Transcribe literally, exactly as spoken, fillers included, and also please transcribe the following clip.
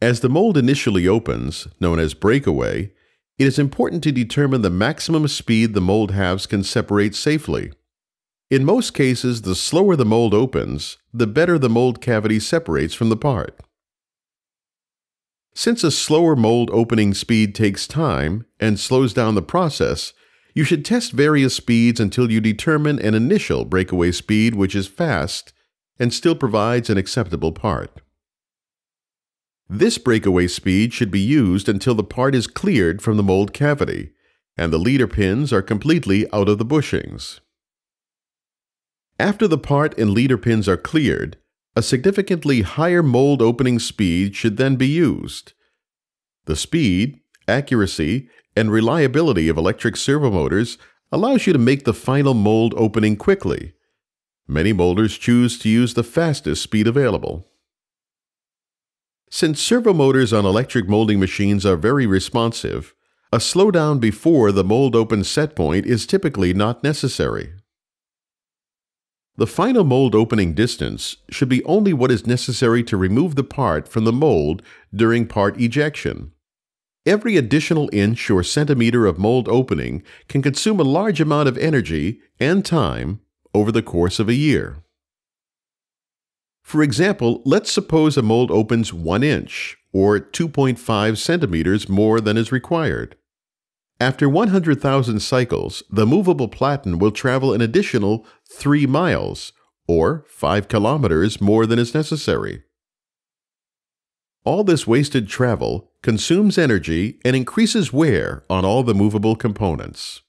As the mold initially opens, known as breakaway, it is important to determine the maximum speed the mold halves can separate safely. In most cases, the slower the mold opens, the better the mold cavity separates from the part. Since a slower mold opening speed takes time and slows down the process, you should test various speeds until you determine an initial breakaway speed which is fast and still provides an acceptable part. This breakaway speed should be used until the part is cleared from the mold cavity and the leader pins are completely out of the bushings. After the part and leader pins are cleared, a significantly higher mold opening speed should then be used. The speed, accuracy, and reliability of electric servomotors allows you to make the final mold opening quickly. Many molders choose to use the fastest speed available. Since servo motors on electric molding machines are very responsive, a slowdown before the mold open set point is typically not necessary. The final mold opening distance should be only what is necessary to remove the part from the mold during part ejection. Every additional inch or centimeter of mold opening can consume a large amount of energy and time over the course of a year. For example, let's suppose a mold opens one inch, or two point five centimeters more than is required. After one hundred thousand cycles, the movable platen will travel an additional three miles, or five kilometers more than is necessary. All this wasted travel consumes energy and increases wear on all the movable components.